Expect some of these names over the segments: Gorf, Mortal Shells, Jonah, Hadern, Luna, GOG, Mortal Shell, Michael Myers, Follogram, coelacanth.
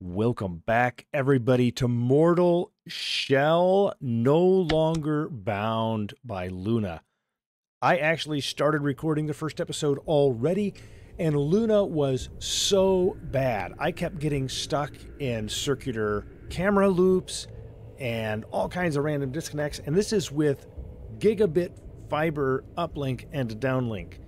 Welcome back, everybody, to Mortal Shell, no longer bound by Luna. I actually started recording the first episode already, and Luna was so bad. I kept getting stuck in circular camera loops and all kinds of random disconnects, and this is with gigabit fiber uplink and downlink.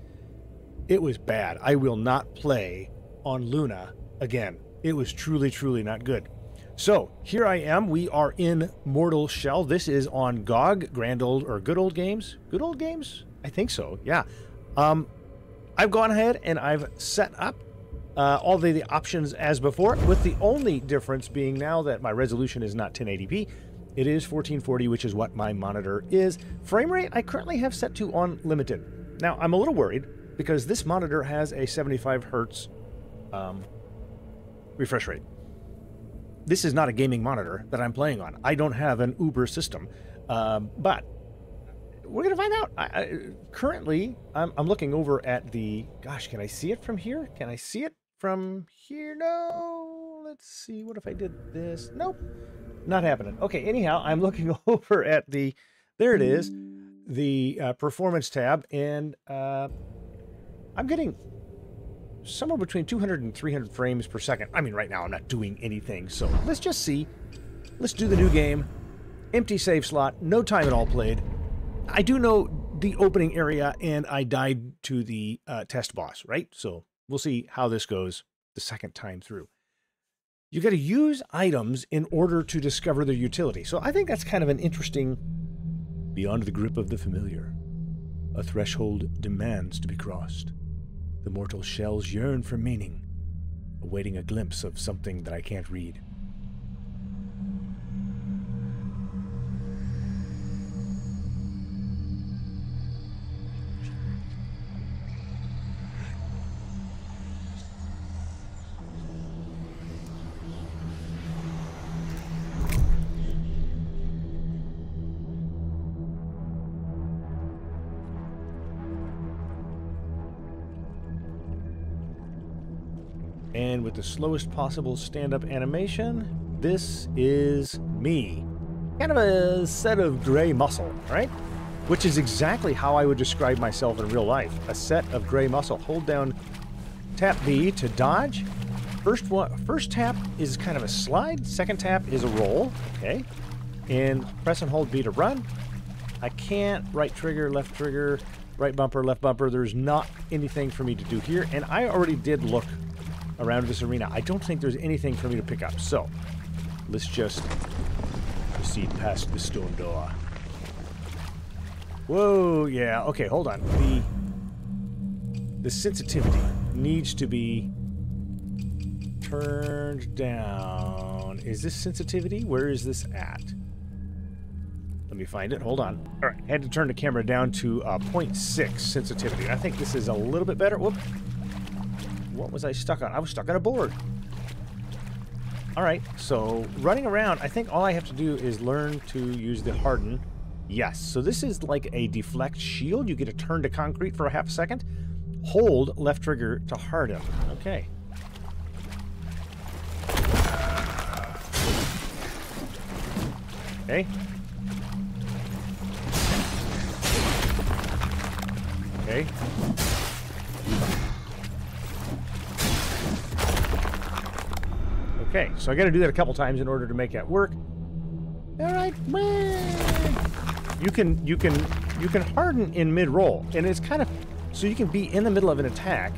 It was bad. I will not play on Luna again. It was truly, truly not good. So here I am. We are in Mortal Shell. This is on GOG, Grand Old or Good Old Games. Good Old Games? I think so, yeah. I've gone ahead and I've set up all the options as before, with the only difference being now that my resolution is not 1080p. It is 1440, which is what my monitor is. Frame rate I currently have set to unlimited. Now, I'm a little worried because this monitor has a 75 hertz refresh rate. This is not a gaming monitor that I'm playing on. I don't have an Uber system, but we're going to find out. Currently, I'm looking over at the... Gosh, can I see it from here? Can I see it from here? No. Let's see. What if I did this? Nope. Not happening. Okay, anyhow, I'm looking over at the... There it is. The performance tab, and I'm getting somewhere between 200 and 300 frames per second. I mean, right now I'm not doing anything, so let's just see. Let's do the new game. Empty save slot, no time at all played. I do know the opening area, and I died to the test boss, right? So we'll see how this goes the second time through. You got to use items in order to discover their utility. So I think that's kind of an interesting... Beyond the grip of the familiar, a threshold demands to be crossed. The mortal shells yearn for meaning, awaiting a glimpse of something that I can't read. And with the slowest possible stand-up animation, this is me. Kind of a set of gray muscle, right? Which is exactly how I would describe myself in real life. A set of gray muscle. Hold down tap B to dodge. First tap is kind of a slide. Second tap is a roll. Okay. And press and hold B to run. I can't right trigger, left trigger, right bumper, left bumper. There's not anything for me to do here. And I already did look around this arena. I don't think there's anything for me to pick up, so let's just proceed past the stone door. Whoa, yeah, okay, hold on. The sensitivity needs to be turned down. Is this sensitivity? Where is this at? Let me find it, hold on. All right, I had to turn the camera down to 0.6 sensitivity. I think this is a little bit better. Whoop. What was I stuck on? I was stuck on a board. All right, so running around, I think all I have to do is learn to use the harden. Yes, so this is like a deflect shield. You get to turn to concrete for a half second. Hold left trigger to harden. Okay. Okay. Okay. Okay, so I got to do that a couple times in order to make that work. All right, you can harden in mid-roll, and it's kind of so you can be in the middle of an attack.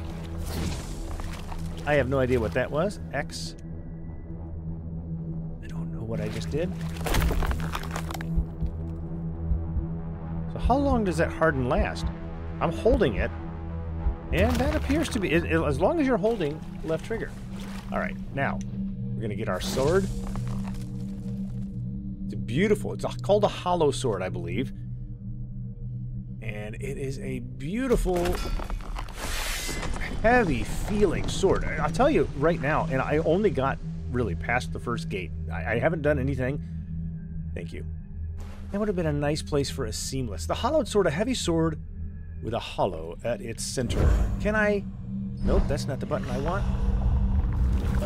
I have no idea what that was. X. I don't know what I just did. So how long does that harden last? I'm holding it, and that appears to be as long as you're holding left trigger. All right, now. We're gonna get our sword. It's beautiful. It's called a hollow sword, I believe, and it is a beautiful, heavy-feeling sword. I'll tell you right now, and I only got really past the first gate. I haven't done anything. Thank you. That would have been a nice place for a seamless. The hollowed sword, a heavy sword with a hollow at its center. Can I? Nope, that's not the button I want.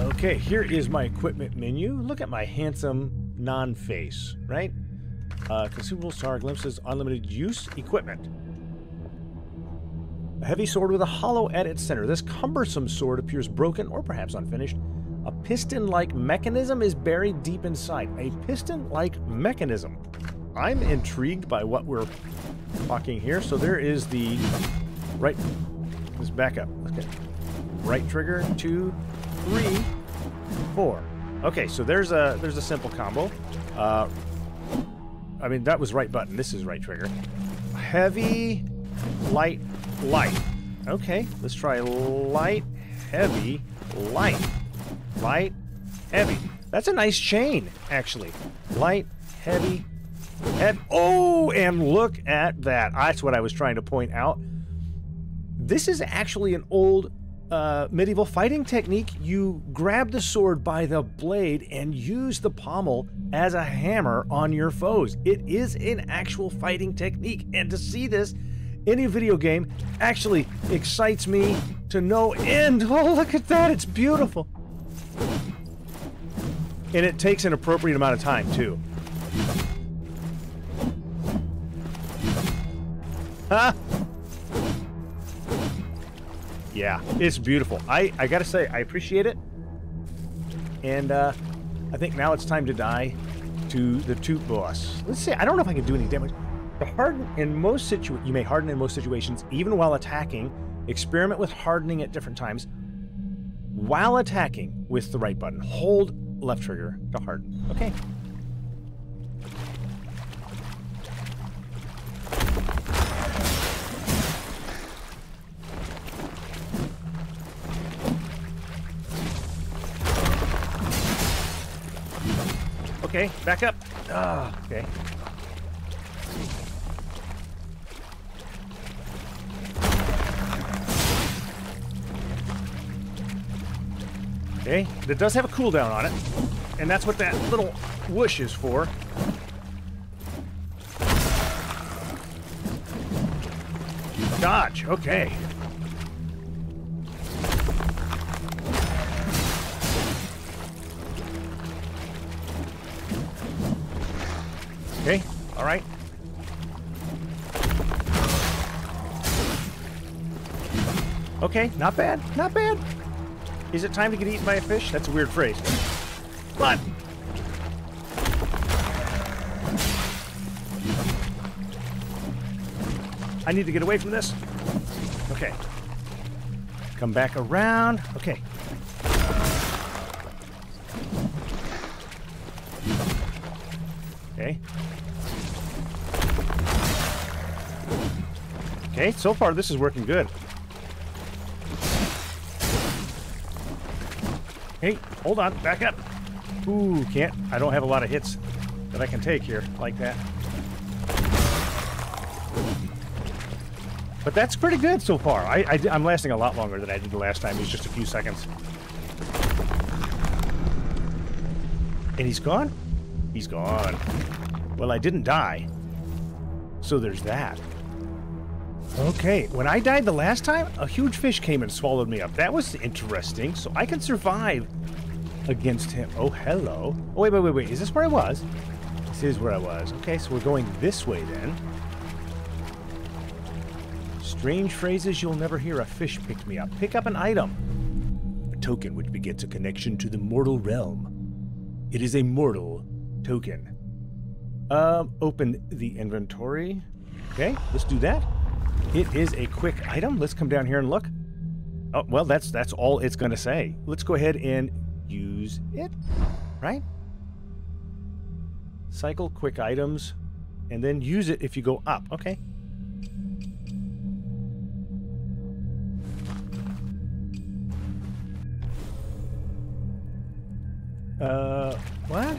Okay, here is my equipment menu. Look at my handsome non-face, right? Consumable star glimpses, unlimited use, equipment. A heavy sword with a hollow at its center. This cumbersome sword appears broken or perhaps unfinished. A piston-like mechanism is buried deep inside. A piston-like mechanism. I'm intrigued by what we're talking here. So there is the right... Let's back up. Okay. Right trigger, 2, 3, 4. Okay, so there's a simple combo. I mean, that was right button. This is right trigger. Heavy, light, light. Okay, let's try light, heavy, light. Light, heavy. That's a nice chain, actually. Light, heavy, heavy. Oh, and look at that. That's what I was trying to point out. This is actually an old medieval fighting technique. You grab the sword by the blade and use the pommel as a hammer on your foes. It is an actual fighting technique, and to see this in a video game actually excites me to no end. Oh, look at that. It's beautiful. And it takes an appropriate amount of time, too. Huh? Yeah, it's beautiful. I gotta say, I appreciate it. And I think now it's time to die to the Toot boss. Let's see, I don't know if I can do any damage. You may harden in most situations, even while attacking. Experiment with hardening at different times. While attacking with the right button, hold left trigger to harden. Okay. Okay, back up. Ah, okay. Okay, it does have a cooldown on it, and that's what that little whoosh is for. Dodge, okay. Okay, all right. Okay, not bad, not bad. Is it time to get eaten by a fish? That's a weird phrase. But I need to get away from this. Okay. Come back around. Okay. Okay. Okay, so far this is working good. Hey, hold on, back up. Ooh, can't. I don't have a lot of hits that I can take here like that. But that's pretty good so far. I'm lasting a lot longer than I did the last time. It was just a few seconds. And he's gone? He's gone. Well, I didn't die. So there's that. Okay, when I died the last time, a huge fish came and swallowed me up. That was interesting, so I can survive against him. Oh, hello. Oh, wait, wait, wait, wait. Is this where I was? This is where I was. Okay, so we're going this way then. Strange phrases you'll never hear. A fish picked me up. Pick up an item. A token which begets a connection to the mortal realm. It is a mortal token. Open the inventory. Okay, let's do that. It is a quick item. Let's come down here and look. Oh, well, that's all it's going to say. Let's go ahead and use it, right? Cycle quick items, and then use it if you go up. Okay. What?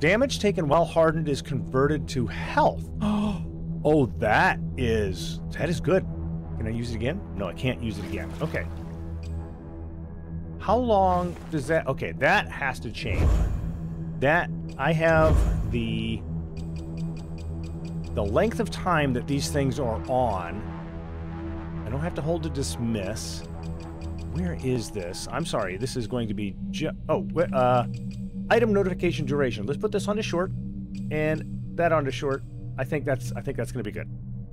Damage taken while hardened is converted to health. Oh, that is good. Can I use it again? No, I can't use it again. Okay. How long does that... Okay, that has to change. That... I have the... length of time that these things are on. I don't have to hold to dismiss. Where is this? I'm sorry, this is going to be item notification duration. Let's put this onto short and that onto short. I think that's going to be good.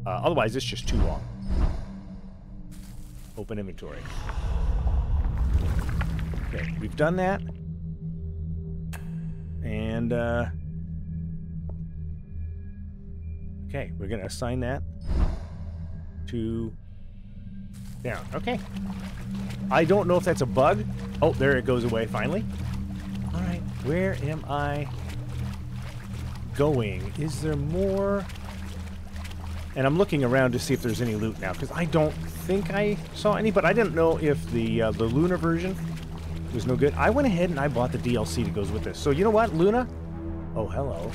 Otherwise, it's just too long. Open inventory. Okay, we've done that. And, okay, we're going to assign that to down. Okay. I don't know if that's a bug. Oh, there it goes away finally. All right, where am I going? Is there more? And I'm looking around to see if there's any loot now, because I don't think I saw any, but I didn't know if the Luna version was no good. I went ahead and I bought the DLC that goes with this. So you know what, Luna? Oh, hello.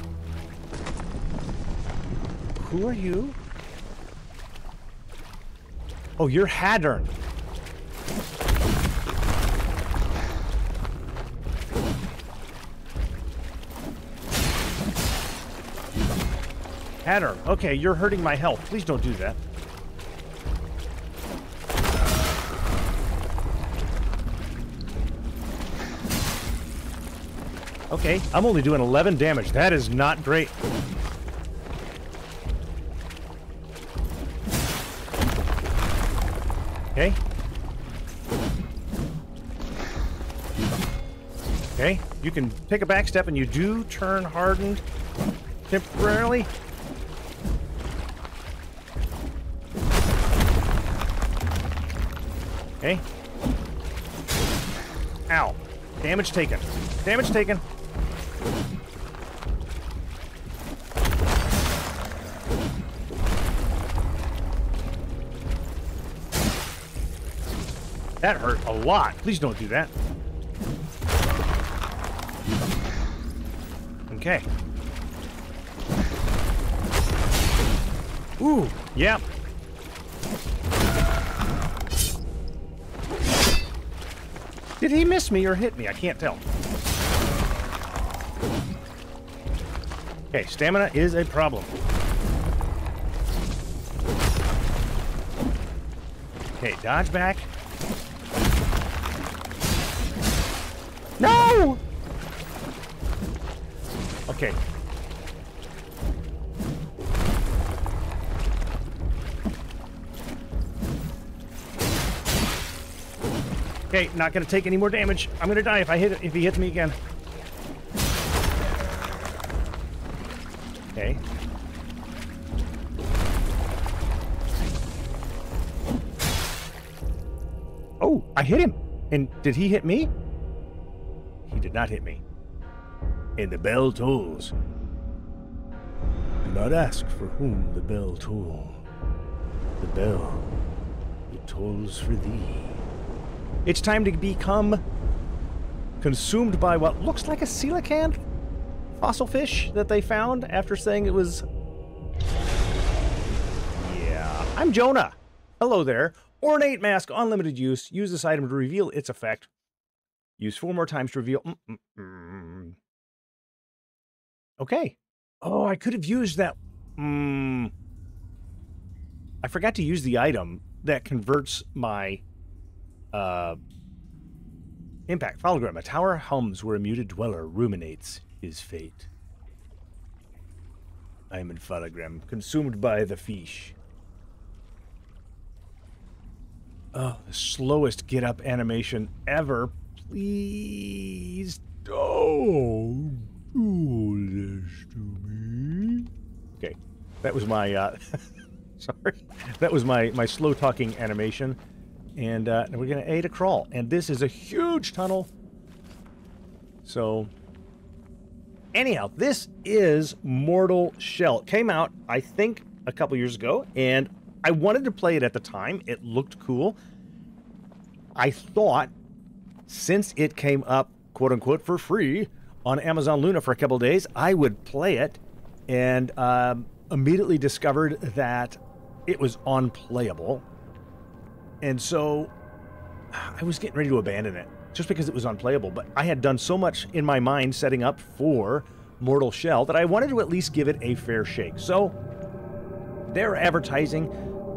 Who are you? Oh, you're Hadern. Hadern, okay, you're hurting my health. Please don't do that. Okay, I'm only doing 11 damage. That is not great. Okay. Okay, you can take a back step and you do turn hardened temporarily. Okay. Ow. Damage taken. Damage taken. That hurt a lot. Please don't do that. Okay. Ooh, yeah. Did he miss me or hit me? I can't tell. Okay, stamina is a problem. Okay, dodge back. No! Okay. Okay, not gonna take any more damage. I'm gonna die if he hits me again. Okay. Oh, I hit him. And did he hit me? He did not hit me. And the bell tolls. Do not ask for whom the bell tolls. The bell, it tolls for thee. It's time to become consumed by what looks like a coelacanth fossil fish that they found after saying it was... Yeah. I'm Jonah. Hello there. Ornate mask, unlimited use. Use this item to reveal its effect. Use 4 more times to reveal... Okay. Oh, I could have used that... I forgot to use the item that converts my... Impact. Follogram. A tower hums where a muted dweller ruminates his fate. I am in Follogram, consumed by the fish. Oh, the slowest get-up animation ever. Please don't do this to me. Okay, that was my, sorry. That was my slow-talking animation. And we're going to A to crawl. And this is a huge tunnel. So, anyhow, this is Mortal Shell. It came out, I think, a couple years ago. And I wanted to play it at the time. It looked cool. I thought, since it came up, quote-unquote, for free on Amazon Luna for a couple days, I would play it. And immediately discovered that it was unplayable. And so I was getting ready to abandon it just because it was unplayable. But I had done so much in my mind setting up for Mortal Shell that I wanted to at least give it a fair shake. So they're advertising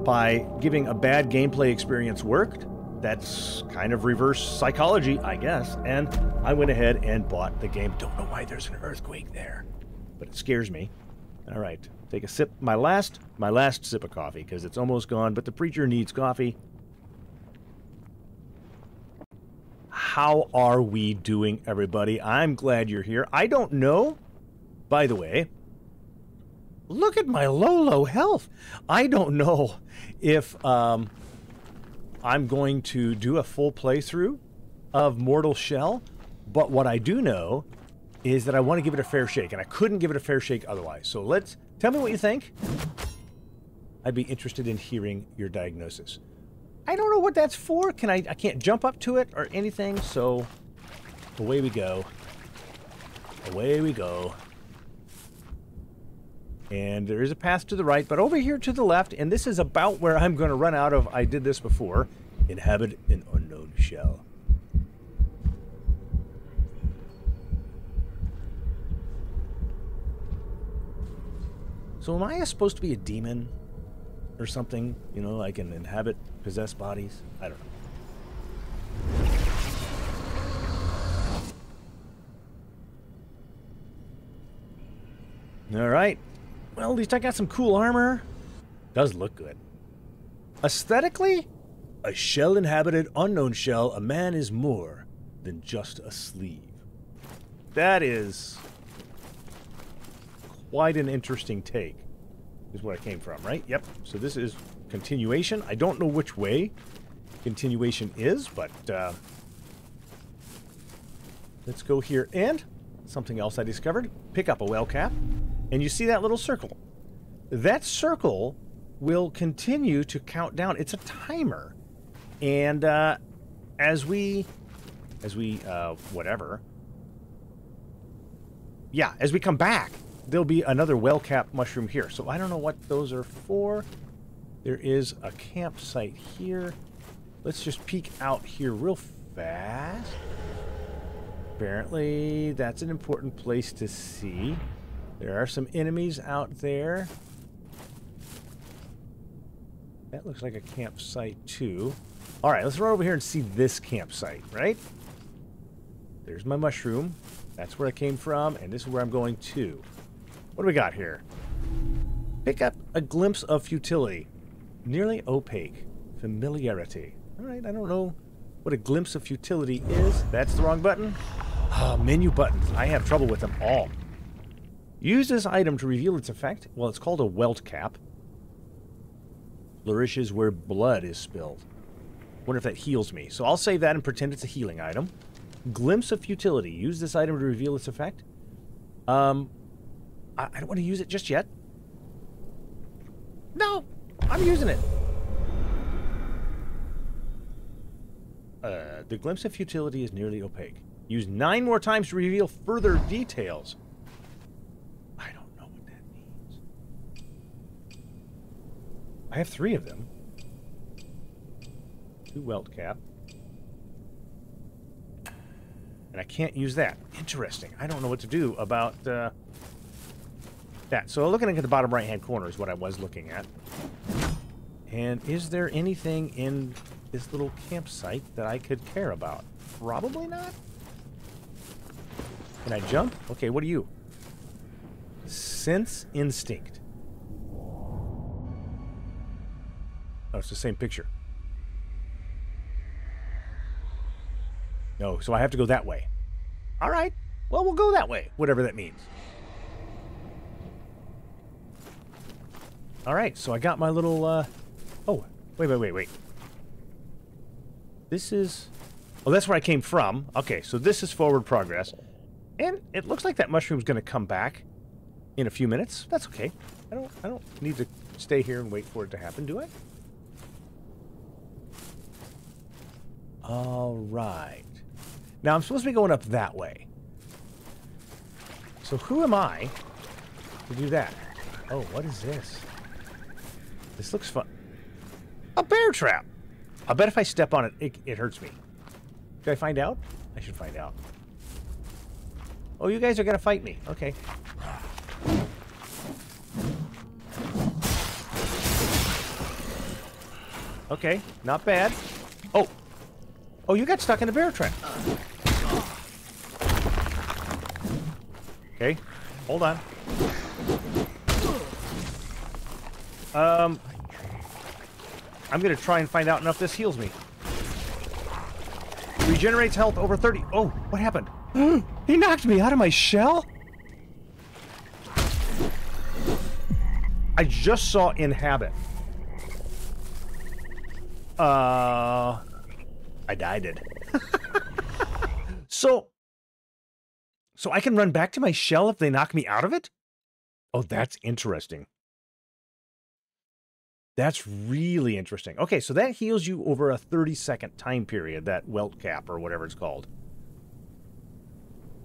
by giving a bad gameplay experience worked. That's kind of reverse psychology, I guess. And I went ahead and bought the game. Don't know why there's an earthquake there, but it scares me. All right, take a sip. My last sip of coffee, because it's almost gone, but the preacher needs coffee. How are we doing, everybody? I'm glad you're here. I don't know. By the way, look at my low health. I don't know if I'm going to do a full playthrough of Mortal Shell, but what I do know is that I want to give it a fair shake, and I couldn't give it a fair shake otherwise. So let's, tell me what you think. I'd be interested in hearing your diagnosis. I don't know what that's for. I can't jump up to it or anything, so away we go. Away we go. And there is a path to the right, but over here to the left, and this is about where I'm going to run out of. I did this before. Inhabit an unknown shell. So am I supposed to be a demon or something? You know, I can inhabit, possess bodies? I don't know. All right. Well, at least I got some cool armor. Does look good. Aesthetically, a shell-inhabited unknown shell, a man is more than just a sleeve. That is quite an interesting take, is where I came from, right? Yep. So this is continuation. I don't know which way continuation is, but let's go here. And something else I discovered, pick up a well cap. And you see that little circle. That circle will continue to count down. It's a timer, and as we come back, there'll be another well-capped mushroom here. So I don't know what those are for. There is a campsite here. Let's just peek out here real fast. Apparently, that's an important place to see. There are some enemies out there. That looks like a campsite, too. All right, let's run over here and see this campsite, right? There's my mushroom. That's where I came from, and this is where I'm going to. What do we got here? Pick up a glimpse of futility. Nearly opaque. Familiarity. All right, I don't know what a glimpse of futility is. That's the wrong button. Oh, menu buttons. I have trouble with them all. Use this item to reveal its effect. Well, it's called a welt cap. Flourishes where blood is spilled. Wonder if that heals me. So I'll save that and pretend it's a healing item. Glimpse of futility. Use this item to reveal its effect. I don't want to use it just yet. No! I'm using it! The glimpse of futility is nearly opaque. Use 9 more times to reveal further details. I have 3 of them. 2 welt cap. And I can't use that. Interesting. I don't know what to do about that. So looking at the bottom right-hand corner is what I was looking at. And is there anything in this little campsite that I could care about? Probably not. Can I jump? Okay, what are you? Sense instinct. Oh, it's the same picture. No, so I have to go that way. All right. Well, we'll go that way, whatever that means. All right, so I got my little... Oh, wait. This is... Oh, that's where I came from. Okay, so this is forward progress. And it looks like that mushroom's going to come back in a few minutes. That's okay. I don't need to stay here and wait for it to happen, do I? All right. Now I'm supposed to be going up that way. So who am I to do that? Oh, what is this? This looks fun. A bear trap. I bet if I step on it, it hurts me. Did I find out? I should find out. Oh, you guys are going to fight me. Okay. Okay, not bad. Oh. Oh, you got stuck in a bear trap. Okay, hold on. I'm gonna try and find out enough this heals me. Regenerates health over 30. Oh, what happened? He knocked me out of my shell? I just saw inhabit. I died it. So I can run back to my shell if they knock me out of it? Oh, that's interesting. That's really interesting. Okay, so that heals you over a 30-second time period, that welt cap or whatever it's called.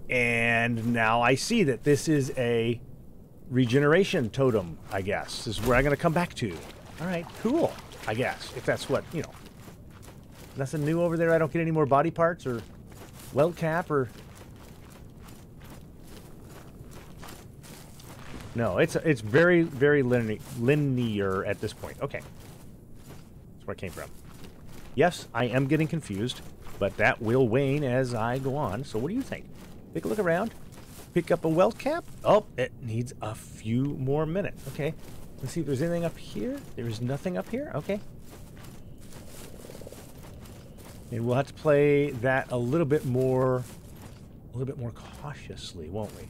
And now I see that this is a regeneration totem, I guess. This is where I'm going to come back to. All right, cool, I guess, if that's what, you know. Nothing new over there. I don't get any more body parts or welt cap or... No, it's very, very linear at this point. Okay. That's where I came from. Yes, I am getting confused, but that will wane as I go on. So what do you think? Take a look around. Pick up a welt cap. Oh, it needs a few more minutes. Okay. Let's see if there's anything up here. There is nothing up here. Okay. And we'll have to play that a little bit more cautiously, won't we?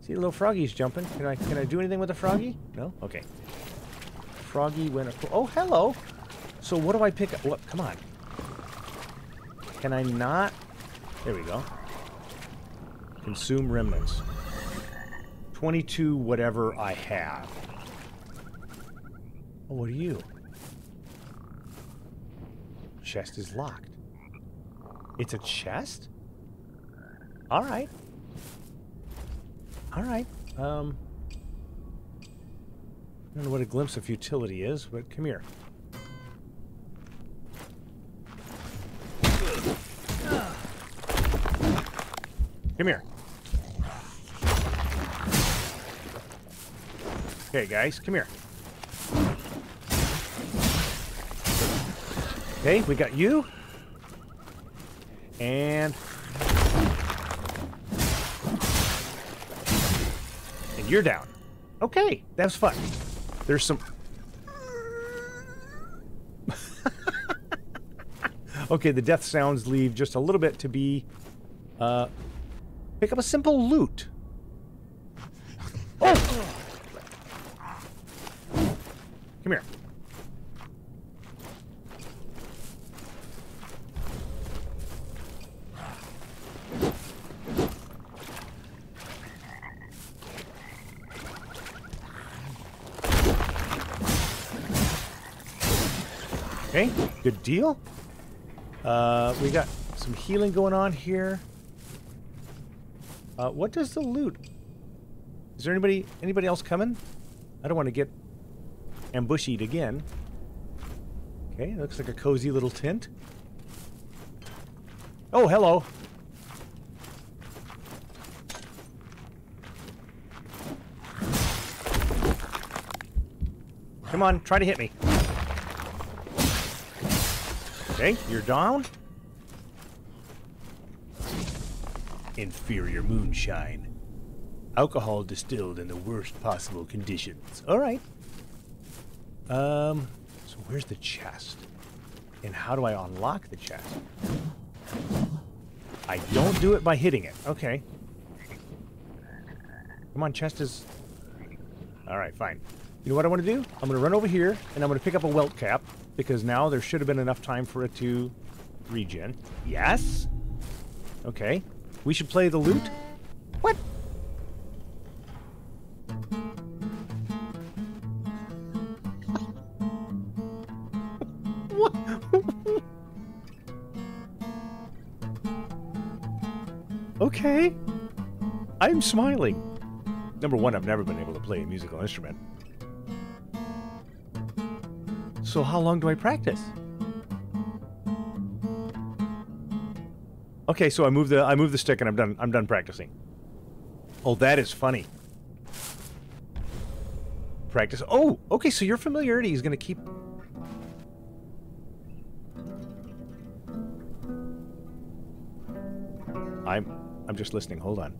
See, the little froggy's jumping. Can I do anything with the froggy? No? Okay. Froggy went... Oh, hello! So what do I pick up? What? Come on. Can I not... There we go. Consume remnants. 22 whatever I have. Oh, what are you? Chest is locked. It's a chest? Alright. All right. I don't know what a glimpse of futility is, but come here. Come here. Okay, guys, come here. Okay, we got you. And... You're down. Okay, that was fun. There's some... Okay, the death sounds leave just a little bit to be... pick up a simple loot. Oh! Come here. Okay, good deal. We got some healing going on here. What does the loot? Is there anybody else coming? I don't want to get ambushed again. Okay, looks like a cozy little tent. Oh, hello. Come on, try to hit me. Okay, you're down. Inferior moonshine. Alcohol distilled in the worst possible conditions. All right. So where's the chest? And how do I unlock the chest? I don't do it by hitting it. Okay. Come on, chest is... All right, fine. You know what I want to do? I'm going to run over here, and I'm going to pick up a welt cap. Because now there should have been enough time for it to regen. Yes? Okay. We should play the loot. What? What? Okay. I'm smiling. Number one, I've never been able to play a musical instrument. So how long do I practice? Okay, so I move the stick and I'm done practicing. Oh, that is funny. Practice. Oh, okay, so your familiarity is going to keep I'm just listening. Hold on.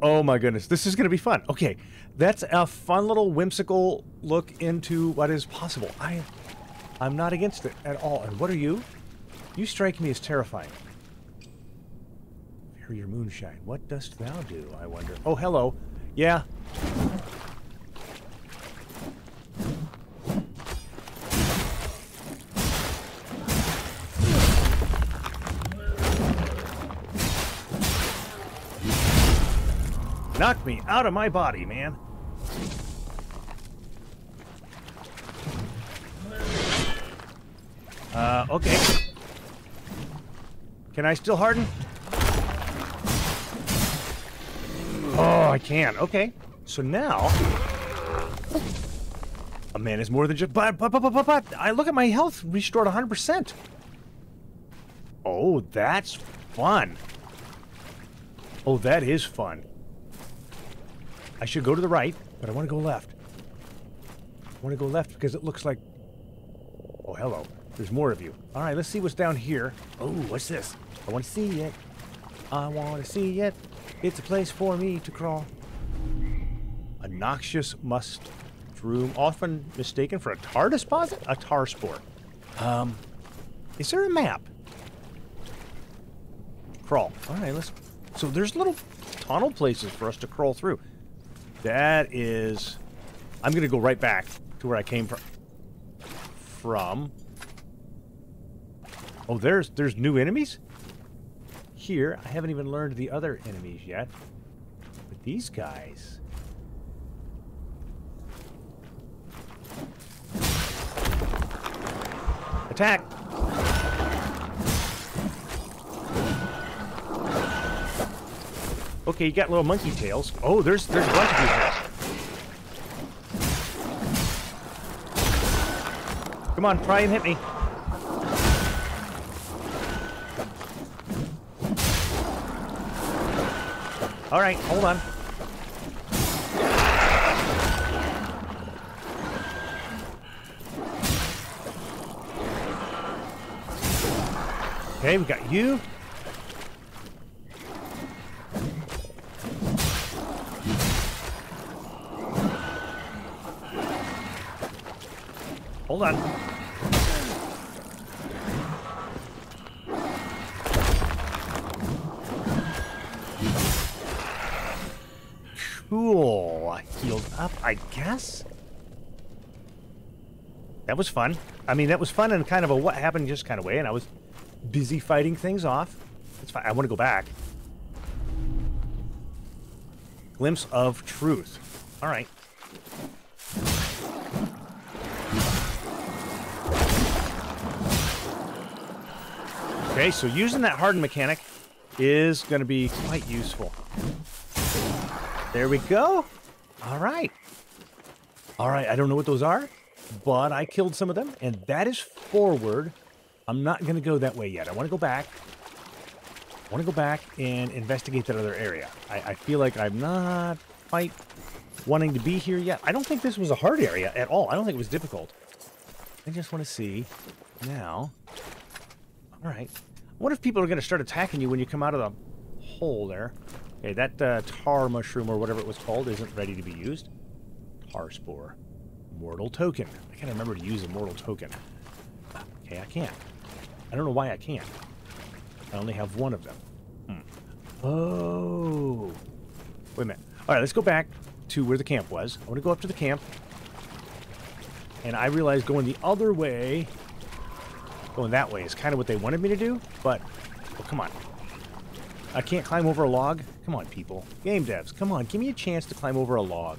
Oh my goodness, this is going to be fun. Okay, that's a fun little whimsical look into what is possible. I'm not against it at all. And what are you? You strike me as terrifying. Your moonshine. What dost thou do, I wonder? Oh, hello. Yeah. Knock me out of my body, man. Okay. Can I still harden? Oh, I can. Okay. So now... a man is more than just... But I look at my health restored 100%. Oh, that's fun. Oh, that is fun. I should go to the right, but I want to go left. I want to go left because it looks like... oh, hello. There's more of you. All right, let's see what's down here. Oh, what's this? I want to see it. I want to see it. It's a place for me to crawl. A noxious mushroom, often mistaken for a tar deposit? A tar spore. Is there a map? Crawl. All right, let's... so there's little tunnel places for us to crawl through. That is... I'm going to go right back to where I came from. Oh, there's new enemies? Here, I haven't even learned the other enemies yet. But these guys... attack! Okay, you got little monkey tails. Oh, there's a bunch of people. Come on, try and hit me. All right, hold on. Okay, we got you. Hold on. I guess? That was fun. I mean, that was fun in kind of a what happened just kind of way, and I was busy fighting things off. That's fine. I want to go back. Glimpse of truth. All right. Okay, so using that harden mechanic is going to be quite useful. There we go. All right. All right, I don't know what those are, but I killed some of them, and that is forward. I'm not going to go that way yet. I want to go back. I want to go back and investigate that other area. I feel like I'm not quite wanting to be here yet. I don't think this was a hard area at all. I don't think it was difficult. I just want to see now. All right. What if people are going to start attacking you when you come out of the hole there? Okay, that tar mushroom, or whatever it was called, isn't ready to be used. Tar spore. Mortal token. I can't remember to use a mortal token. Okay, I can't. I don't know why I can't. I only have one of them. Hmm. Oh. Wait a minute. All right, let's go back to where the camp was. I want to go up to the camp. And I realized going the other way, going that way, is kind of what they wanted me to do. But, well, come on. I can't climb over a log? Come on, people. Game devs, come on. Give me a chance to climb over a log.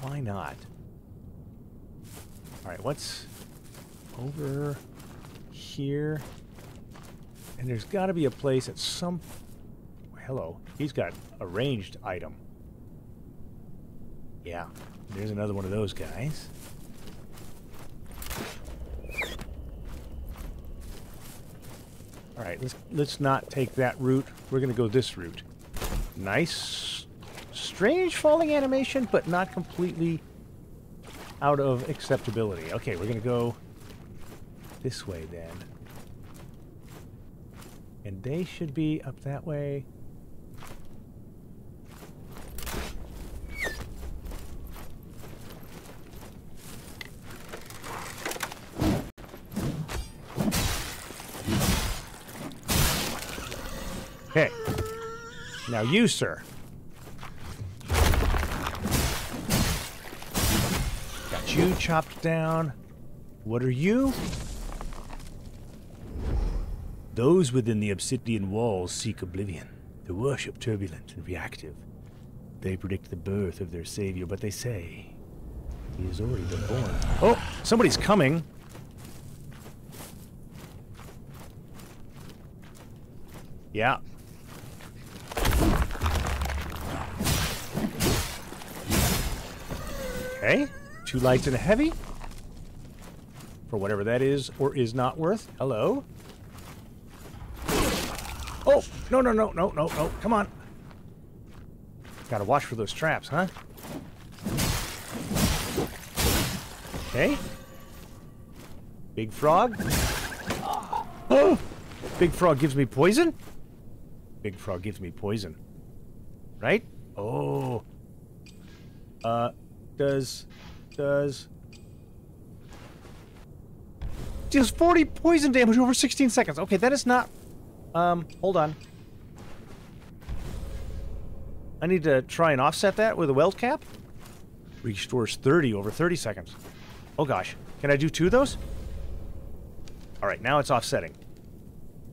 Why not? Alright, what's over here? And there's got to be a place at some... hello. He's got a ranged item. Yeah. There's another one of those guys. All right, let's not take that route. We're going to go this route. Nice. Strange falling animation, but not completely out of acceptability. Okay, we're going to go this way then. And they should be up that way. Okay. Now you, sir. Got you chopped down. What are you? Those within the obsidian walls seek oblivion. They worship turbulent and reactive. They predict the birth of their savior, but they say he has already been born. Oh, somebody's coming. Yeah. Okay, 2 lights and a heavy. For whatever that is or is not worth. Hello. Oh, no, come on. Gotta watch for those traps, huh? Okay. Big frog. Oh, big frog gives me poison? Big frog gives me poison. Right? Oh. Deals 40 poison damage over 16 seconds. Okay, that is not... hold on. I need to try and offset that with a weld cap. Restores 30 over 30 seconds. Oh gosh. Can I do 2 of those? Alright, now it's offsetting.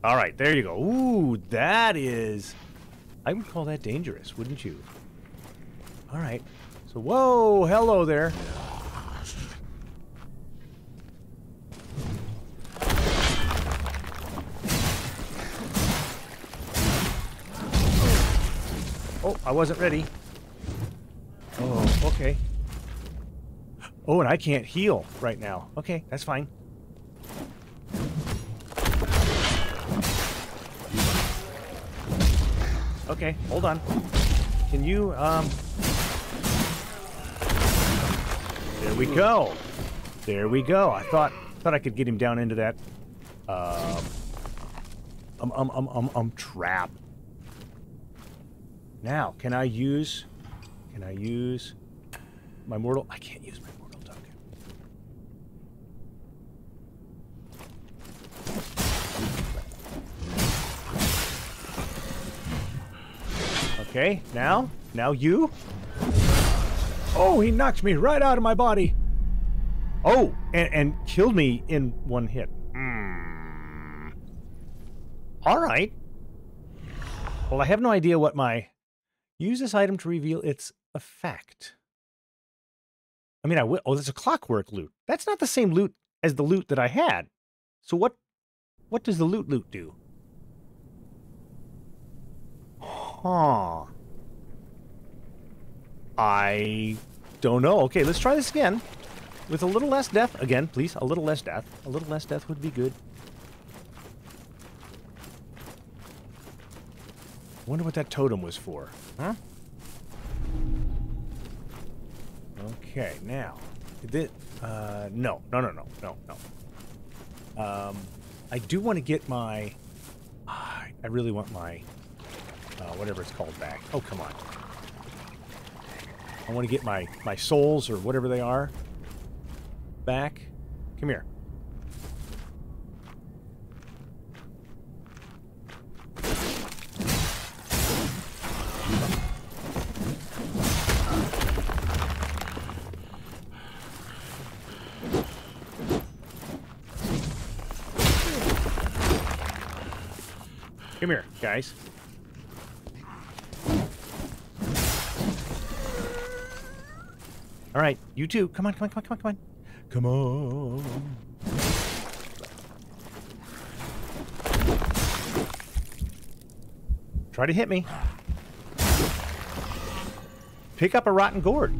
Alright, there you go. Ooh, that is... I would call that dangerous, wouldn't you? Alright. So, whoa, hello there. Oh, I wasn't ready. Oh, okay. Oh, and I can't heal right now. Okay, that's fine. Okay, hold on. Can you, There we go. There we go. I thought I could get him down into that, trap. Now, can I use my mortal? I can't use my mortal token. Okay, now you. Oh, he knocked me right out of my body. Oh, and killed me in 1 hit. Mm. All right. Well, I have no idea what my... Use this item to reveal its effect. I mean, I will. Oh, that's a clockwork loot. That's not the same loot as the loot that I had. So what does the loot do? Huh. I don't know. Okay, let's try this again. With a little less death. Again, please, a little less death. A little less death would be good. Wonder what that totem was for, huh? Okay, now, did it, no. I do want to get my, I really want my, whatever it's called back. Oh, come on. I want to get my souls or whatever they are back. Come here. Come here, guys. All right, you two. Come on. Try to hit me. Pick up a rotten gourd.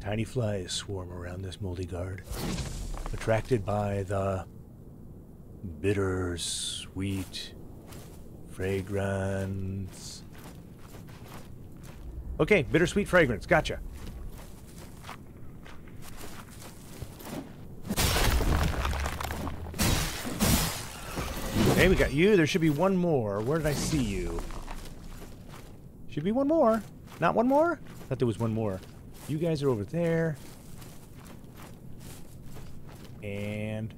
Tiny flies swarm around this moldy guard, attracted by the bitter sweet fragrance. Okay, bittersweet fragrance. Gotcha. Okay, we got you. There should be one more. Where did I see you? Should be one more. Not one more? I thought there was one more. You guys are over there. And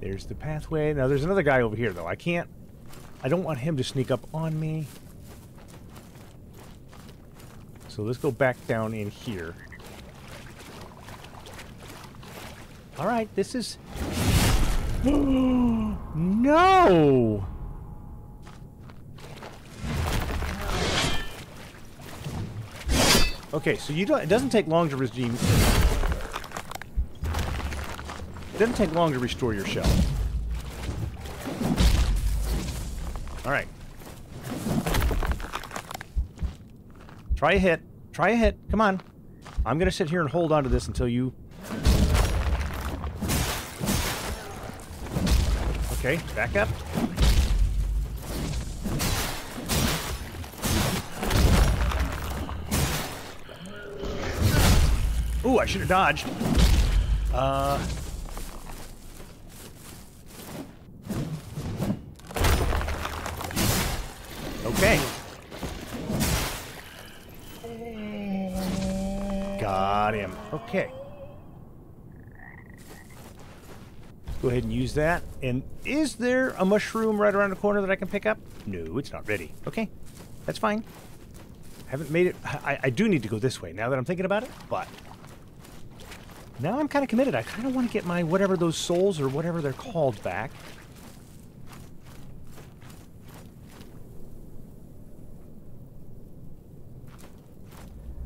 there's the pathway. Now, there's another guy over here, though. I can't... I don't want him to sneak up on me. So let's go back down in here. All right, this is... No! Okay, so you don't... It doesn't take long to redeem... It doesn't take long to restore your shell. Alright. Try a hit. Try a hit. Come on. I'm gonna sit here and hold on to this until you... Okay, back up. Ooh, I should have dodged. Okay. Got him. Okay. Go ahead and use that. And is there a mushroom right around the corner that I can pick up? No, it's not ready. Okay. That's fine. I haven't made it. I do need to go this way now that I'm thinking about it, but now I'm kind of committed. I kind of want to get my whatever those souls or whatever they're called back.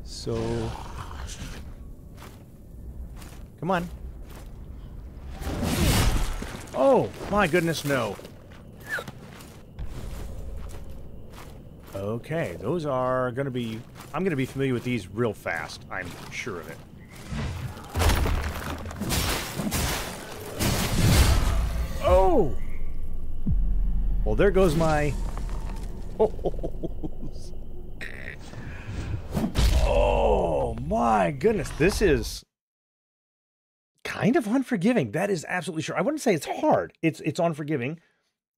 So, come on. Oh, my goodness, no. Okay, those are going to be... I'm going to be familiar with these real fast. I'm sure of it. Oh! Well, there goes my... Oh my goodness, this is kind of unforgiving. That is absolutely sure. I wouldn't say it's hard. It's unforgiving.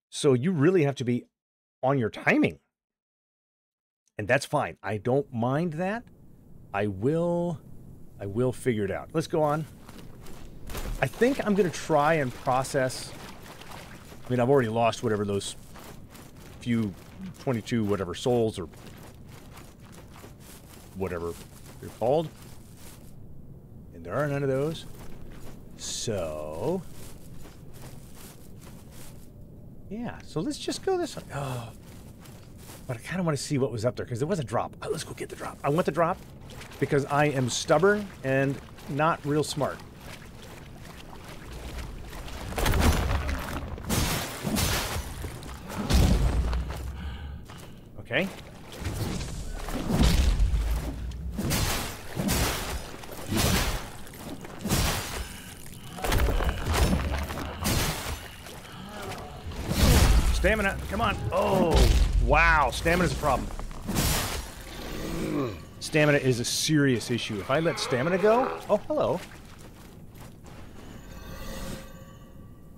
So you really have to be on your timing. And that's fine. I don't mind that. I will figure it out. Let's go on. I think I'm going to try and process. I mean, I've already lost whatever those few 22 whatever souls or whatever they're called. And there are none of those. So... yeah, so let's just go this way. Oh. But I kind of want to see what was up there, because there was a drop. Oh, let's go get the drop. I want the drop, because I am stubborn and not real smart. Okay. Stamina, come on. Oh, wow. Stamina's a problem. Stamina is a serious issue. If I let stamina go... Oh, hello.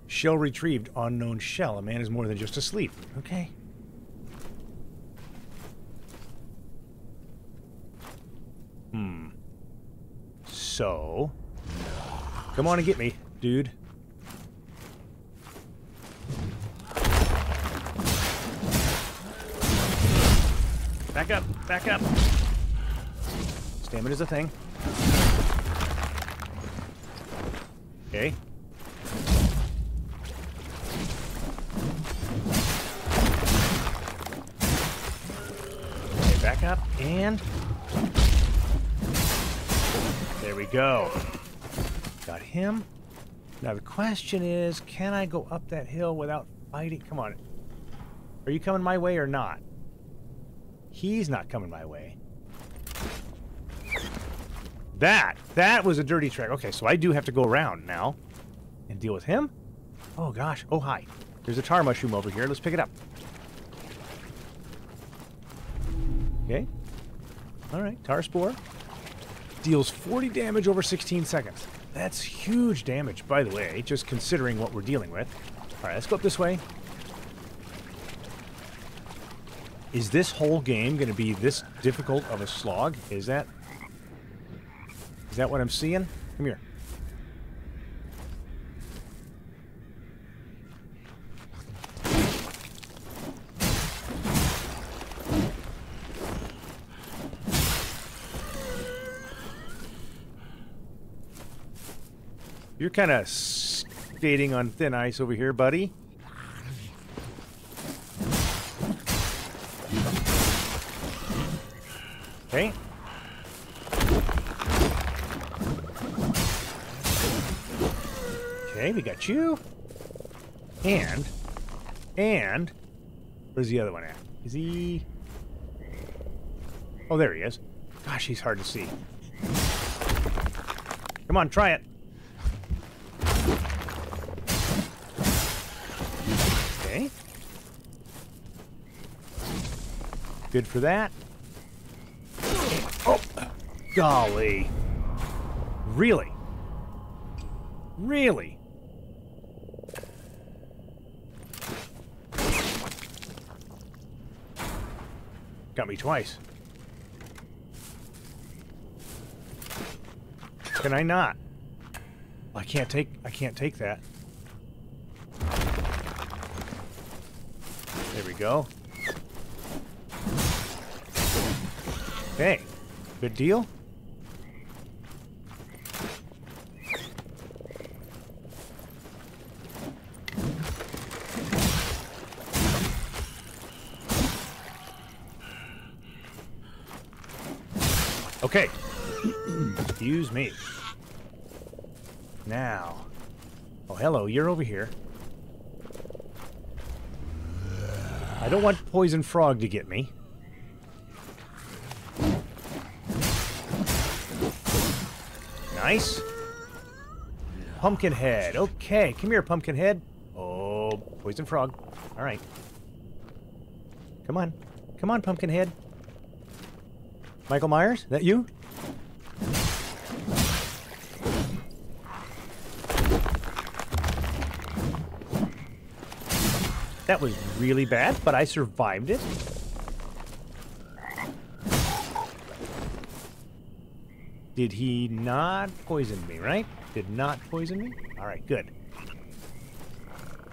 Shell retrieved. Unknown shell. A man is more than just asleep. Okay. Hmm. So... Come on and get me, dude. Back up! Back up! Stamina's a thing. Okay. Okay, back up, and... There we go. Got him. Now the question is, can I go up that hill without fighting? Come on. Are you coming my way or not? He's not coming my way. That was a dirty trick. Okay, so I do have to go around now and deal with him. Oh, gosh. Oh, hi. There's a tar mushroom over here. Let's pick it up. Okay. All right. Tar spore. Deals 40 damage over 16 seconds. That's huge damage, by the way, just considering what we're dealing with. Alright, let's go up this way. Is this whole game going to be this difficult of a slog? Is that what I'm seeing? Come here. You're kind of skating on thin ice over here, buddy. Okay. Okay, we got you. And where's the other one at? Is he? Oh, there he is. Gosh, he's hard to see. Come on, try it. Good for that. Oh, golly. Really? Really? Got me twice. Can I not? I can't take that. There we go. Okay, good deal. Okay, excuse me. Now, oh hello, you're over here. I don't want Poison Frog to get me. Nice. Pumpkinhead. Okay, come here, Pumpkinhead. Oh, Poison Frog. All right. Come on. Come on, Pumpkinhead. Michael Myers, that you? That was really bad, but I survived it. Did he not poison me, right? Did not poison me? All right, good.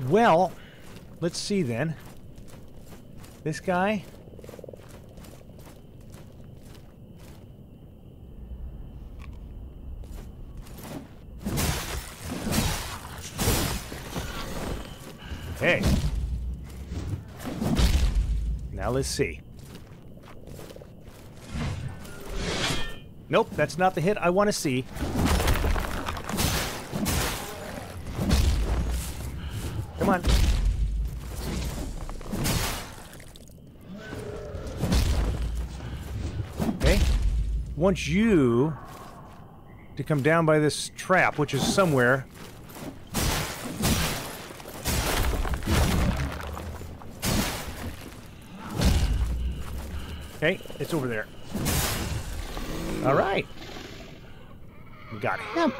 Well, let's see then. This guy. Okay. Now let's see. Nope, that's not the hit I want to see. Come on. Okay. Want you to come down by this trap, which is somewhere. Okay, it's over there. All right, we got him.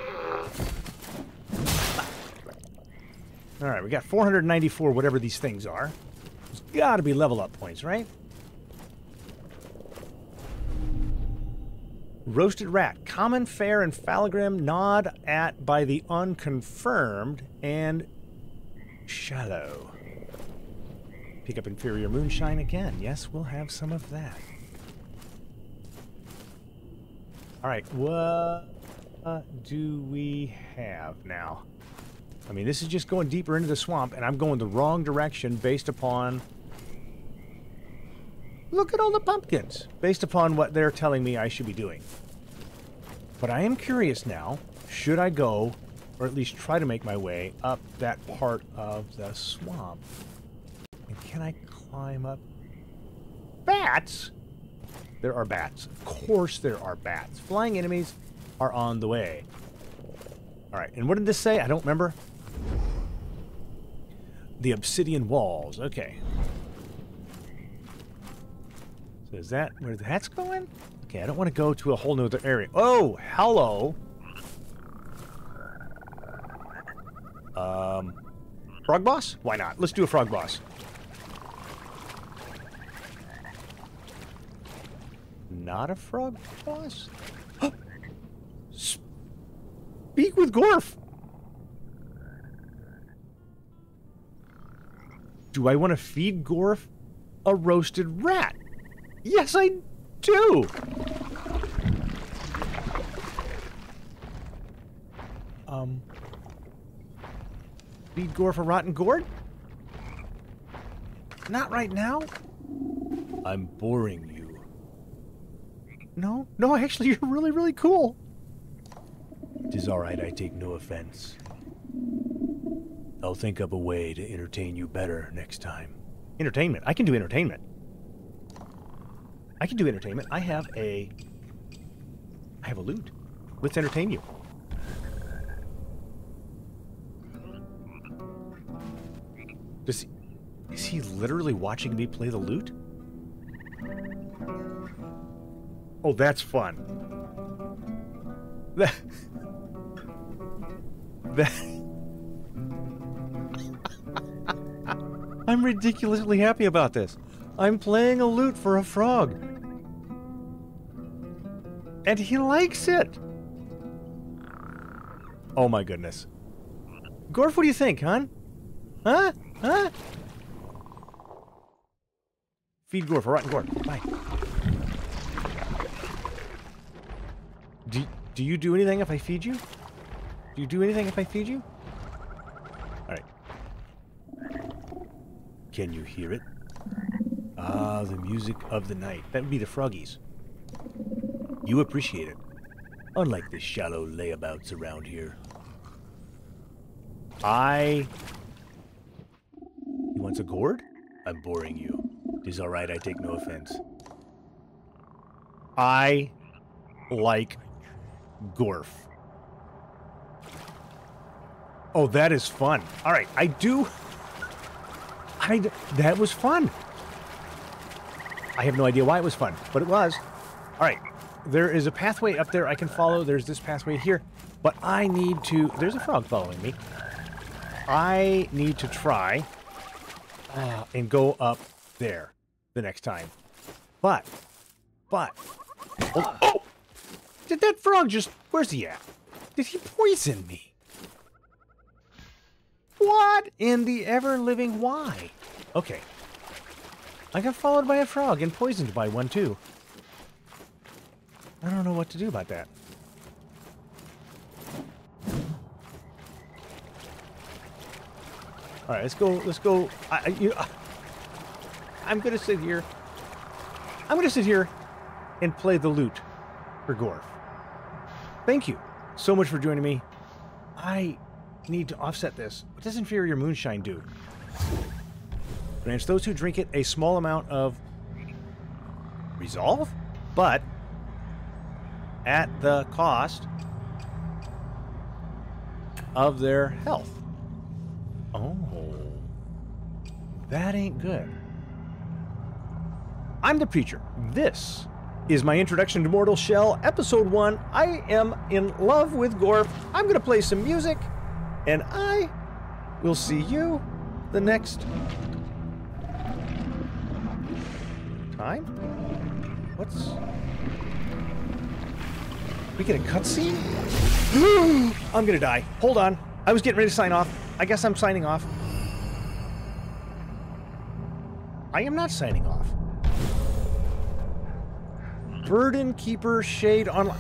All right, we got 494, whatever these things are. There's got to be level up points, right? Roasted rat, common, fair, and phalagram gnawed at by the unconfirmed and shallow. Pick up inferior moonshine again. Yes, we'll have some of that. All right, what do we have now? I mean, this is just going deeper into the swamp, and I'm going the wrong direction based upon... Look at all the pumpkins! Based upon what they're telling me I should be doing. But I am curious now, should I go, or at least try to make my way up that part of the swamp? And can I climb up? Bats! There are bats. Of course there are bats. Flying enemies are on the way. All right, and what did this say? I don't remember. The obsidian walls. Okay. So is that where the hat's going? Okay, I don't want to go to a whole nother area. Oh, hello. Frog boss? Why not? Let's do a frog boss. Not a frog boss? Speak with Gorf! Do I want to feed Gorf a roasted rat? Yes, I do! Feed Gorf a rotten gourd? Not right now. I'm boring you. No, no, actually, you're really, really cool. It is all right, I take no offense. I'll think up a way to entertain you better next time. Entertainment? I can do entertainment. I can do entertainment. I have a lute. Let's entertain you. Is he literally watching me play the lute? Oh, that's fun. That I'm ridiculously happy about this. I'm playing a lute for a frog. And he likes it. Oh my goodness. Gorf, what do you think, hon? Huh? Huh? Feed Gorf a rotten gourd. Bye. Do you do anything if I feed you? Do you do anything if I feed you? Alright. Can you hear it? Ah, the music of the night. That would be the froggies. You appreciate it. Unlike the shallow layabouts around here. You want a gourd? I'm boring you. It is all right, I take no offense. I like Gorf. Oh, that is fun. All right, that was fun. I have no idea why it was fun, but it was. All right, there is a pathway up there I can follow. There's this pathway here, but I need to... There's a frog following me. I need to try... and go up there the next time. But. Oh! Did that frog just... Where's he at? Did he poison me? What in the ever-living why? Okay. I got followed by a frog and poisoned by one, too. I don't know what to do about that. All right, let's go. I'm gonna sit here. I'm gonna sit here and play the lute for Gorf. Thank you so much for joining me. I need to offset this. What does inferior moonshine do? Grants those who drink it a small amount of resolve, but at the cost of their health. Oh, that ain't good. I'm the preacher. This is my introduction to Mortal Shell, episode 1. I am in love with Gorf. I'm going to play some music, and I will see you the next time. What's... We get a cutscene? I'm going to die. Hold on. I was getting ready to sign off. I guess I'm signing off. I am not signing off. Burden Keeper Shade Online.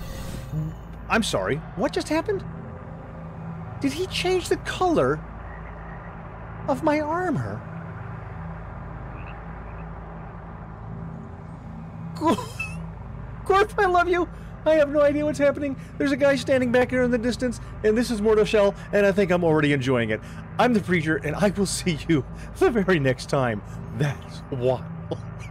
I'm sorry. What just happened? Did he change the color of my armor? Gorf, I love you. I have no idea what's happening. There's a guy standing back here in the distance, and this is Mortal Shell, and I think I'm already enjoying it. I'm the preacher, and I will see you the very next time. That's wild.